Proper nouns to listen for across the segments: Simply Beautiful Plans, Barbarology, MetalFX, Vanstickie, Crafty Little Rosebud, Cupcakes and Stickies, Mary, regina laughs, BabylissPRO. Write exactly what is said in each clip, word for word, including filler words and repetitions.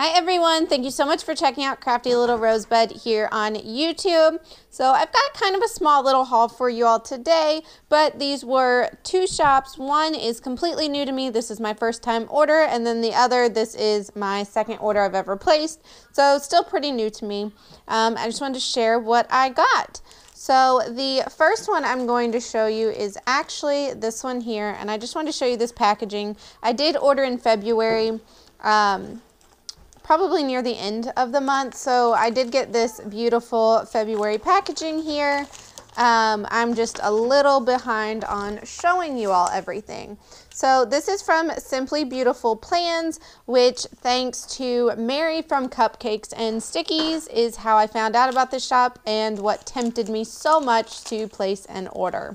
Hi everyone, thank you so much for checking out Crafty Little Rosebud here on YouTube. So I've got kind of a small little haul for you all today, but these were two shops. One is completely new to me, this is my first time order, and then the other, this is my second order I've ever placed, so still pretty new to me. Um, I just wanted to share what I got. So the first one I'm going to show you is actually this one here, and I just wanted to show you this packaging. I did order in February. Um, probably near the end of the month. So I did get this beautiful February packaging here. Um, I'm just a little behind on showing you all everything. So this is from Simply Beautiful Plans, which thanks to Mary from Cupcakes and Stickies is how I found out about this shop and what tempted me so much to place an order.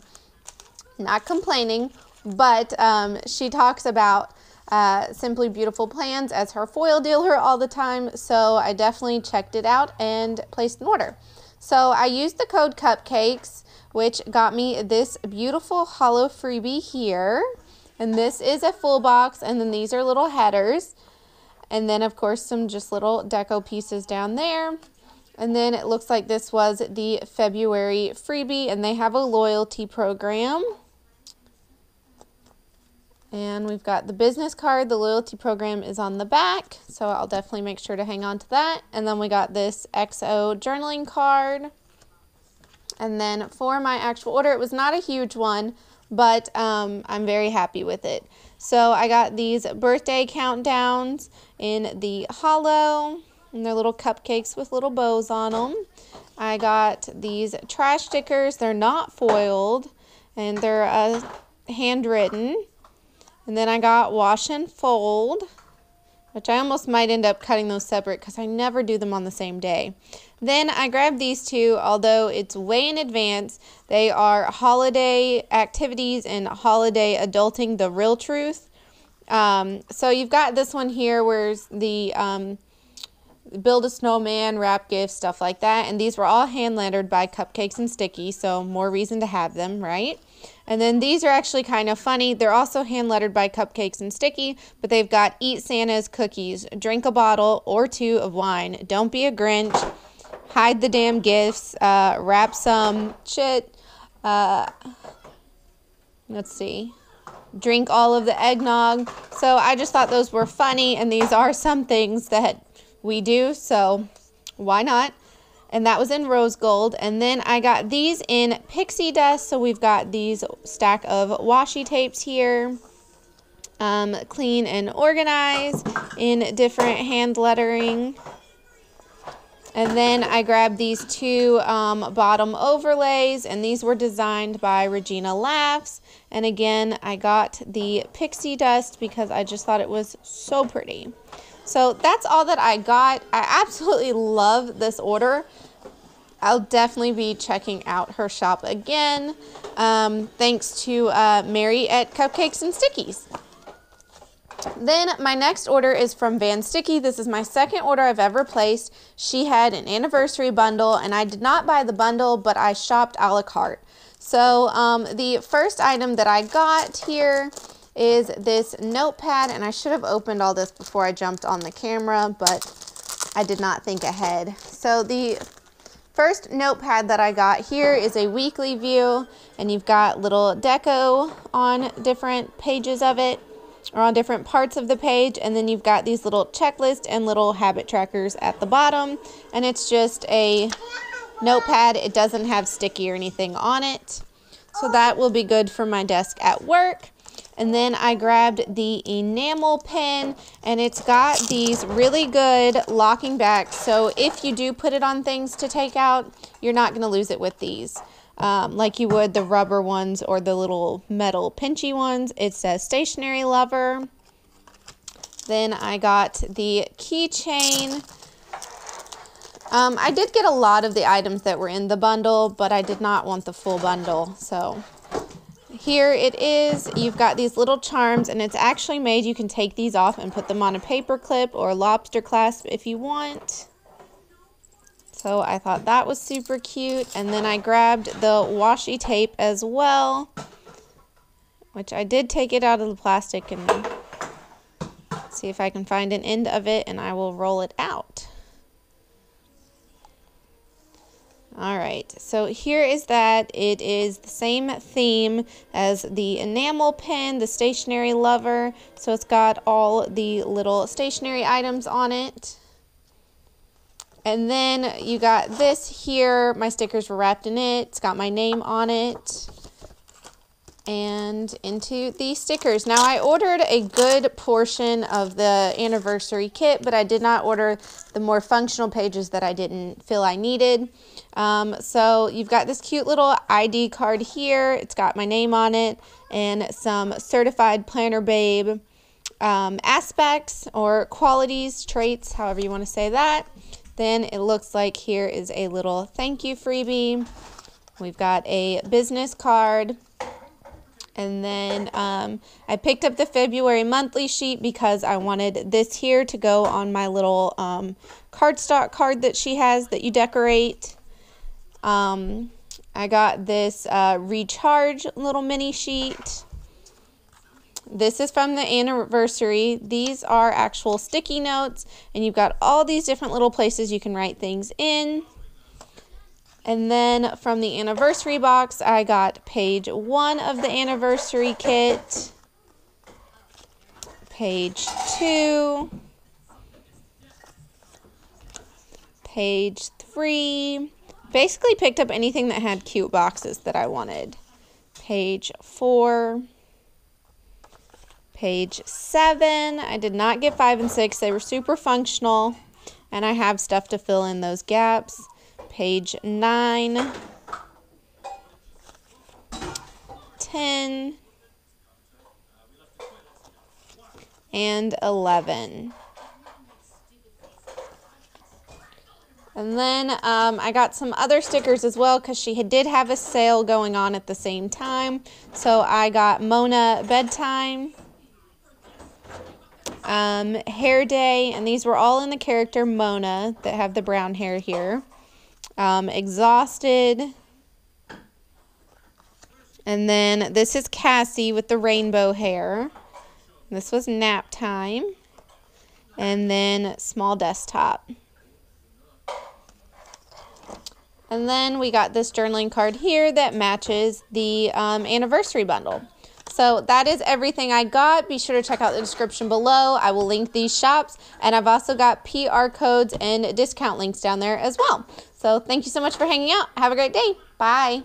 Not complaining, but um, she talks about Uh, Simply Beautiful Plans as her foil dealer all the time, so I definitely checked it out and placed an order. So I used the code CUPCAKES, which got me this beautiful holo freebie here, and this is a full box, and then these are little headers, and then of course some just little deco pieces down there. And then it looks like this was the February freebie, and they have a loyalty program. And we've got the business card. The loyalty program is on the back, so I'll definitely make sure to hang on to that. And then we got this X O journaling card. And then for my actual order, it was not a huge one, but um, I'm very happy with it. So I got these birthday countdowns in the holo, and they're little cupcakes with little bows on them. I got these trash stickers. They're not foiled, and they're uh, handwritten. And then I got wash and fold, which I almost might end up cutting those separate because I never do them on the same day. Then I grabbed these two, although it's way in advance. They are holiday activities and holiday adulting, the real truth. Um, so you've got this one here where's the um, build a snowman, wrap gifts, stuff like that. And these were all hand lettered by Cupcakes and Sticky, so more reason to have them, right? And then these are actually kind of funny. They're also hand-lettered by Cupcakes and Sticky, but they've got Eat Santa's Cookies, Drink a Bottle or Two of Wine, Don't Be a Grinch, Hide the Damn Gifts, uh, Wrap Some Shit, uh, let's see, Drink All of the Eggnog. So I just thought those were funny, and these are some things that we do, so why not? And that was in rose gold. And then I got these in pixie dust. So we've got these stack of washi tapes here. Um, clean and organize in different hand lettering. And then I grabbed these two um, bottom overlays. And these were designed by Regina Laughs. And again, I got the pixie dust because I just thought it was so pretty. So that's all that I got. I absolutely love this order. I'll definitely be checking out her shop again. Um, thanks to uh, Mary at Cupcakes and Stickies. Then my next order is from Vanstickie. This is my second order I've ever placed. She had an anniversary bundle, and I did not buy the bundle, but I shopped a la carte. So um, the first item that I got here is this notepad, and I should have opened all this before I jumped on the camera, but I did not think ahead. So the first notepad that I got here is a weekly view, and you've got little deco on different pages of it, or on different parts of the page, and then you've got these little checklists and little habit trackers at the bottom, and it's just a notepad. It doesn't have sticky or anything on it, so that will be good for my desk at work. And then I grabbed the enamel pen, and it's got these really good locking backs. So if you do put it on things to take out, you're not going to lose it with these. Um, like you would the rubber ones or the little metal pinchy ones. It says stationary lover. Then I got the keychain. Um, I did get a lot of the items that were in the bundle, but I did not want the full bundle, so here it is. You've got these little charms, and it's actually made, you can take these off and put them on a paper clip or a lobster clasp if you want. So I thought that was super cute. And then I grabbed the washi tape as well, which I did take it out of the plastic and see if I can find an end of it, and I will roll it out. All right, so here is that. It is the same theme as the enamel pen, the stationery lover. So it's got all the little stationery items on it. And then you got this here. My stickers were wrapped in it. It's got my name on it. And into the stickers. Now, I ordered a good portion of the anniversary kit, but I did not order the more functional pages that I didn't feel I needed. Um, so you've got this cute little I D card here. It's got my name on it and some certified planner babe um, aspects or qualities, traits, however you want to say that. Then it looks like here is a little thank you freebie. We've got a business card. And then um, I picked up the February monthly sheet because I wanted this here to go on my little um, cardstock card that she has that you decorate. Um, I got this uh, recharge little mini sheet. This is from the anniversary. These are actual sticky notes, and you've got all these different little places you can write things in. And then from the anniversary box, I got page one of the anniversary kit, page two, page three, basically picked up anything that had cute boxes that I wanted, page four, page seven. I did not get five and six. They were super functional, and I have stuff to fill in those gaps. Page nine, ten, and eleven. And then um, I got some other stickers as well because she did have a sale going on at the same time. So I got Mona Bedtime, um, Hair Day, and these were all in the character Mona that have the brown hair here. Um, exhausted, and then this is Cassie with the rainbow hair. This was nap time, and then small desktop. And then we got this journaling card here that matches the um, anniversary bundle. So that is everything I got. Be sure to check out the description below. I will link these shops, and I've also got P R codes and discount links down there as well. So thank you so much for hanging out. Have a great day. Bye.